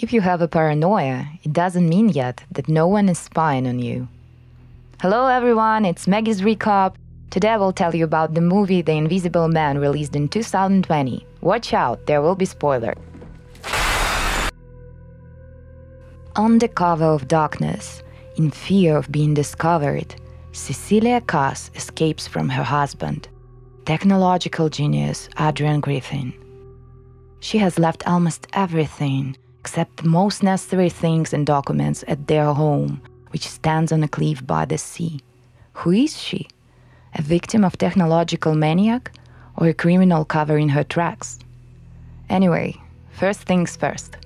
If you have a paranoia, it doesn't mean yet that no one is spying on you. Hello everyone, it's Maggie's Recap. Today I will tell you about the movie The Invisible Man, released in 2020. Watch out, there will be spoilers. On the cover of darkness, in fear of being discovered, Cecilia Kass escapes from her husband, technological genius Adrian Griffin. She has left almost everything except the most necessary things and documents at their home, which stands on a cliff by the sea. Who is she? A victim of technological maniac or a criminal covering her tracks? Anyway, first things first.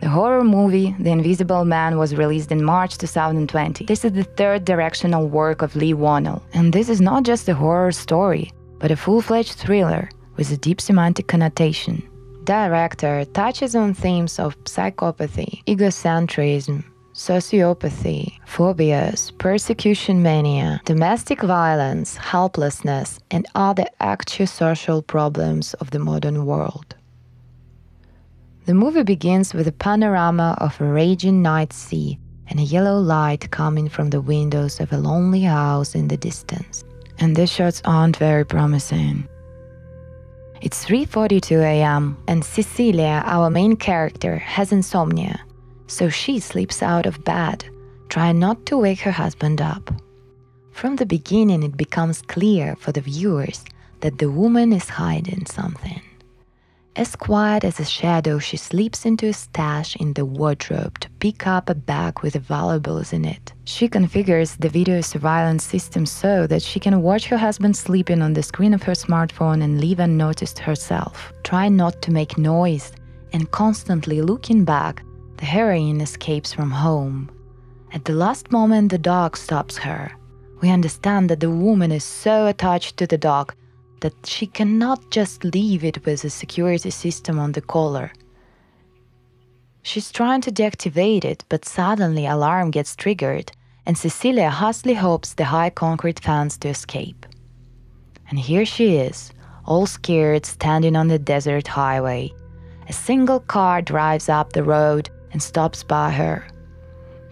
The horror movie The Invisible Man was released in March 2020. This is the third directional work of Lee Wonnell, and this is not just a horror story, but a full-fledged thriller with a deep semantic connotation. Director touches on themes of psychopathy, egocentrism, sociopathy, phobias, persecution mania, domestic violence, helplessness, and other actual social problems of the modern world. The movie begins with a panorama of a raging night sea and a yellow light coming from the windows of a lonely house in the distance. And these shots aren't very promising. It's 3:42 a.m. and Cecilia, our main character, has insomnia. So she slips out of bed, trying not to wake her husband up. From the beginning, it becomes clear for the viewers that the woman is hiding something. As quiet as a shadow, she slips into a stash in the wardrobe to pick up a bag with the valuables in it. She configures the video surveillance system so that she can watch her husband sleeping on the screen of her smartphone and leave unnoticed herself. Trying not to make noise and constantly looking back, the heroine escapes from home. At the last moment, the dog stops her. We understand that the woman is so attached to the dog that she cannot just leave it with a security system on the collar. She's trying to deactivate it, but suddenly alarm gets triggered, and Cecilia hastily hopes the high concrete fence to escape. And here she is, all scared, standing on the desert highway. A single car drives up the road and stops by her.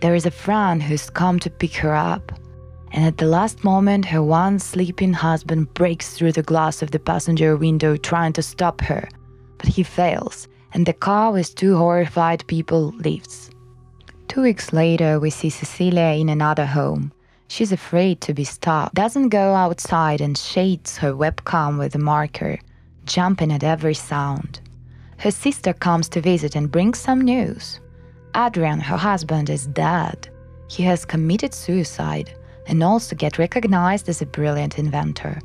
There is a friend who's come to pick her up, and at the last moment her once sleeping husband breaks through the glass of the passenger window trying to stop her, but he fails, and the car with two horrified people leaves. 2 weeks later we see Cecilia in another home. She's afraid to be stopped, doesn't go outside and shades her webcam with a marker, jumping at every sound. Her sister comes to visit and brings some news. Adrian, her husband, is dead. He has committed suicide and also gets recognized as a brilliant inventor.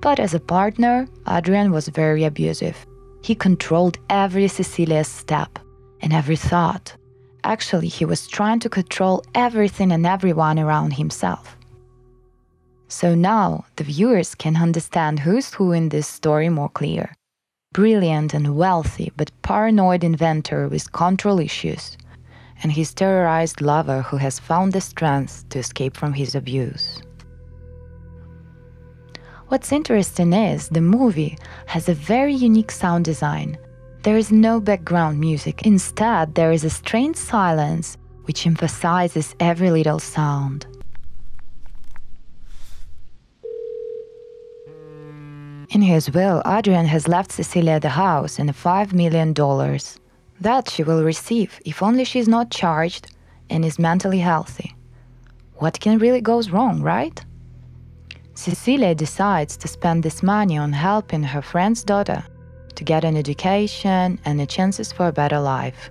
But as a partner, Adrian was very abusive. He controlled every Cecilia's step and every thought. Actually, he was trying to control everything and everyone around himself. So now the viewers can understand who's who in this story more clear. Brilliant and wealthy, but paranoid inventor with control issues, and his terrorized lover who has found the strength to escape from his abuse. What's interesting is the movie has a very unique sound design. There is no background music. Instead, there is a strained silence which emphasizes every little sound. In his will, Adrian has left Cecilia the house and $5 million that she will receive if only she's not charged and is mentally healthy. What can really go wrong, right? Cecilia decides to spend this money on helping her friend's daughter to get an education and the chances for a better life.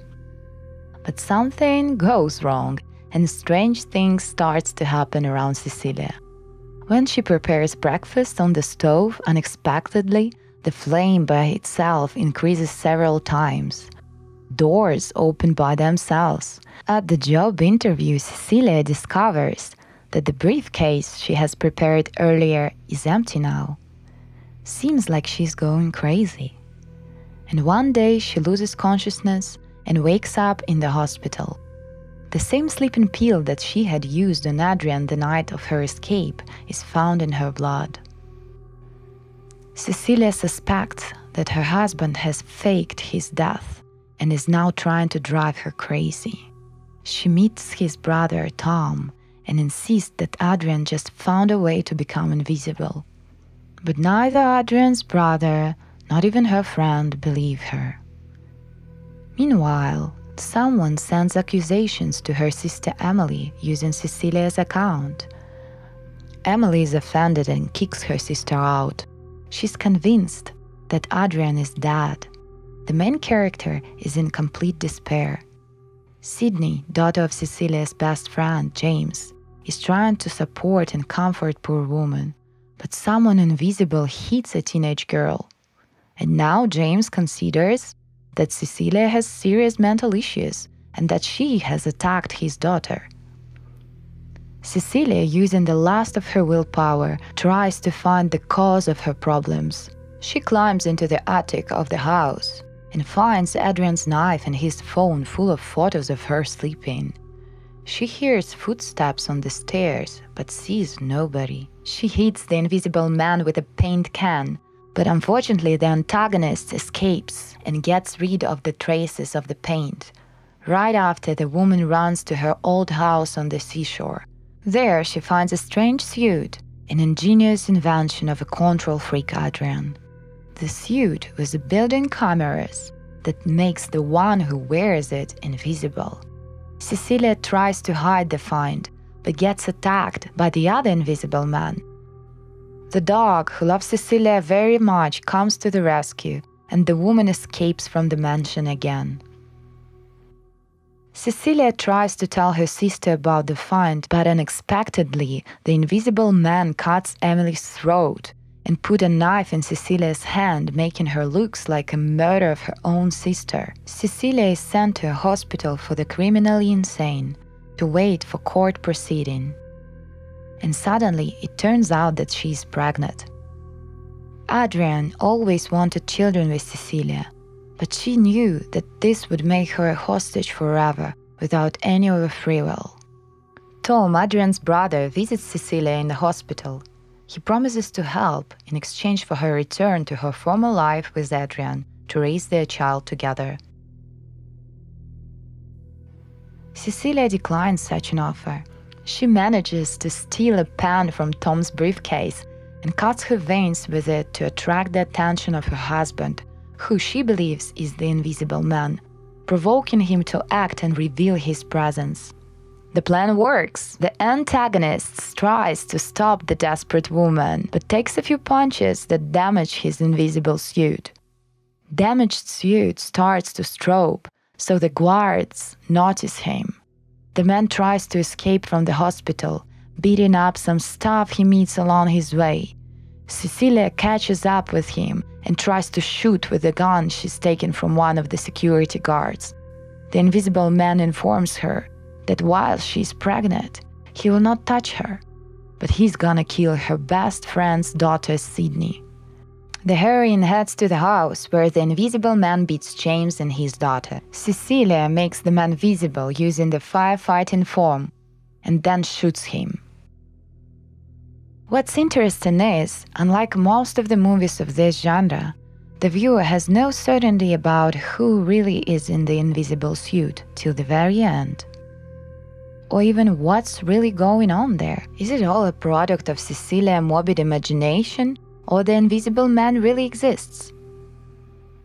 But something goes wrong and strange things starts to happen around Cecilia. When she prepares breakfast on the stove, unexpectedly, the flame by itself increases several times. Doors open by themselves. At the job interview, Cecilia discovers that the briefcase she has prepared earlier is empty now. Seems like she's going crazy. And one day she loses consciousness and wakes up in the hospital. The same sleeping pill that she had used on Adrian the night of her escape is found in her blood. Cecilia suspects that her husband has faked his death and is now trying to drive her crazy. She meets his brother, Tom, and insists that Adrian just found a way to become invisible. But neither Adrian's brother, not even her friend, believe her. Meanwhile, someone sends accusations to her sister Emily using Cecilia's account. Emily is offended and kicks her sister out. She's convinced that Adrian is dead. The main character is in complete despair. Sydney, daughter of Cecilia's best friend, James, is trying to support and comfort poor woman, but someone invisible hits a teenage girl. And now James considers that Cecilia has serious mental issues and that she has attacked his daughter. Cecilia, using the last of her willpower, tries to find the cause of her problems. She climbs into the attic of the house and finds Adrian's knife and his phone full of photos of her sleeping. She hears footsteps on the stairs but sees nobody. She hits the invisible man with a paint can, but unfortunately the antagonist escapes and gets rid of the traces of the paint. Right after, the woman runs to her old house on the seashore. There she finds a strange suit, an ingenious invention of a control freak Adrian. The suit was built in cameras that makes the one who wears it invisible. Cecilia tries to hide the find, but gets attacked by the other invisible man. The dog, who loves Cecilia very much, comes to the rescue, and the woman escapes from the mansion again. Cecilia tries to tell her sister about the find, but unexpectedly, the invisible man cuts Emily's throat and put a knife in Cecilia's hand, making her look like a murder of her own sister. Cecilia is sent to a hospital for the criminally insane to wait for court proceeding. And suddenly, it turns out that she is pregnant. Adrian always wanted children with Cecilia, but she knew that this would make her a hostage forever, without any of her free will. Tom, Adrian's brother, visits Cecilia in the hospital. He promises to help in exchange for her return to her former life with Adrian to raise their child together. Cecilia declines such an offer. She manages to steal a pen from Tom's briefcase and cuts her veins with it to attract the attention of her husband, who she believes is the invisible man, provoking him to act and reveal his presence. The plan works. The antagonist tries to stop the desperate woman, but takes a few punches that damage his invisible suit. Damaged suit starts to strobe, so the guards notice him. The man tries to escape from the hospital, beating up some staff he meets along his way. Cecilia catches up with him and tries to shoot with the gun she's taken from one of the security guards. The invisible man informs her that while she's pregnant, he will not touch her, but he's gonna kill her best friend's daughter, Sydney. The heroine heads to the house where the invisible man beats James and his daughter. Cecilia makes the man visible using the firefighting form and then shoots him. What's interesting is, unlike most of the movies of this genre, the viewer has no certainty about who really is in the invisible suit till the very end. Or even what's really going on there. Is it all a product of Cecilia's morbid imagination, or the invisible man really exists?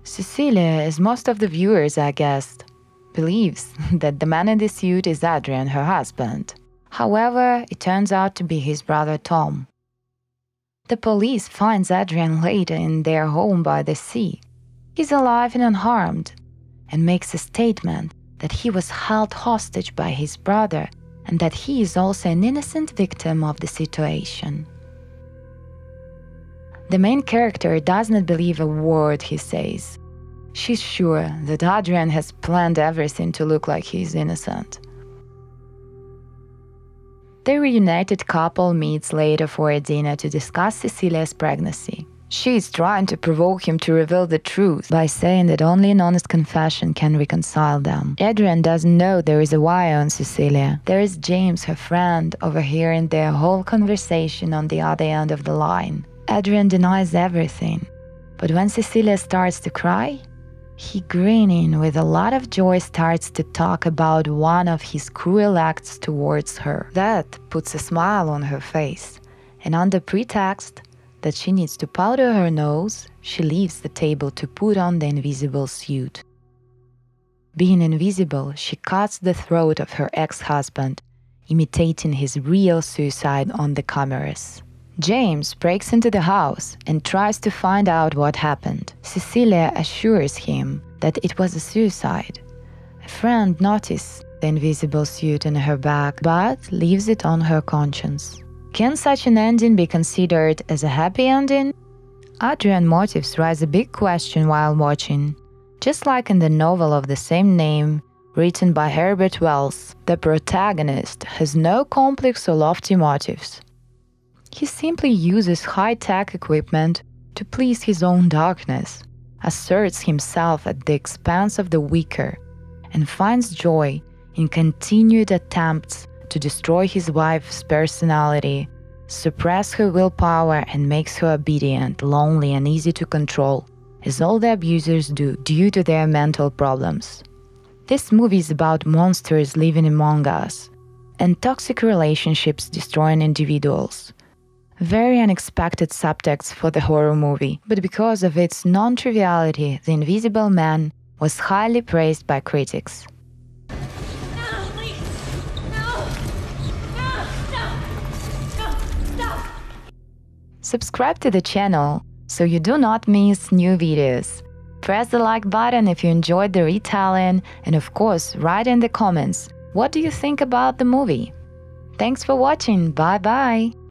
Cecilia, as most of the viewers, I guess, believes that the man in the suit is Adrian, her husband. However, it turns out to be his brother Tom. The police finds Adrian later in their home by the sea. He's alive and unharmed, and makes a statement that he was held hostage by his brother and that he is also an innocent victim of the situation. The main character does not believe a word he says. She's sure that Adrian has planned everything to look like he's innocent. The reunited couple meets later for a dinner to discuss Cecilia's pregnancy. She is trying to provoke him to reveal the truth by saying that only an honest confession can reconcile them. Adrian doesn't know there is a wire on Cecilia. There is James, her friend, overhearing their whole conversation on the other end of the line. Adrian denies everything, but when Cecilia starts to cry, He, grinning with a lot of joy, starts to talk about one of his cruel acts towards her. That puts a smile on her face, and on the pretext that she needs to powder her nose, she leaves the table to put on the invisible suit. Being invisible, she cuts the throat of her ex-husband, imitating his real suicide on the cameras. James breaks into the house and tries to find out what happened. Cecilia assures him that it was a suicide. A friend noticed the invisible suit in her bag, but leaves it on her conscience. Can such an ending be considered as a happy ending? Adrian's motives raise a big question while watching. Just like in the novel of the same name, written by Herbert Wells, the protagonist has no complex or lofty motives. He simply uses high-tech equipment to please his own darkness, asserts himself at the expense of the weaker, and finds joy in continued attempts to destroy his wife's personality, suppress her willpower, and makes her obedient, lonely, and easy to control, as all the abusers do due to their mental problems. This movie is about monsters living among us and toxic relationships destroying individuals. Very unexpected subtext for the horror movie, but because of its non-triviality, The Invisible Man was highly praised by critics. No, please. No. No, stop. Stop. Stop. Subscribe to the channel so you do not miss new videos. Press the like button if you enjoyed the retelling, and of course, write in the comments what do you think about the movie. Thanks for watching, bye-bye!